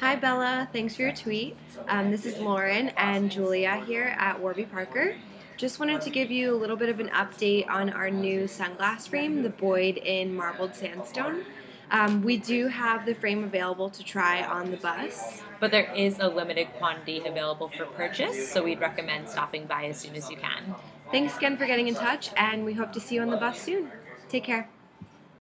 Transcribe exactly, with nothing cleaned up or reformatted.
Hi Bella, thanks for your tweet. Um, this is Lauren and Julia here at Warby Parker. Just wanted to give you a little bit of an update on our new sunglass frame, the Boyd in Marbled Sandstone. Um, we do have the frame available to try on the bus, but there is a limited quantity available for purchase, so we'd recommend stopping by as soon as you can. Thanks again for getting in touch, and we hope to see you on the bus soon. Take care.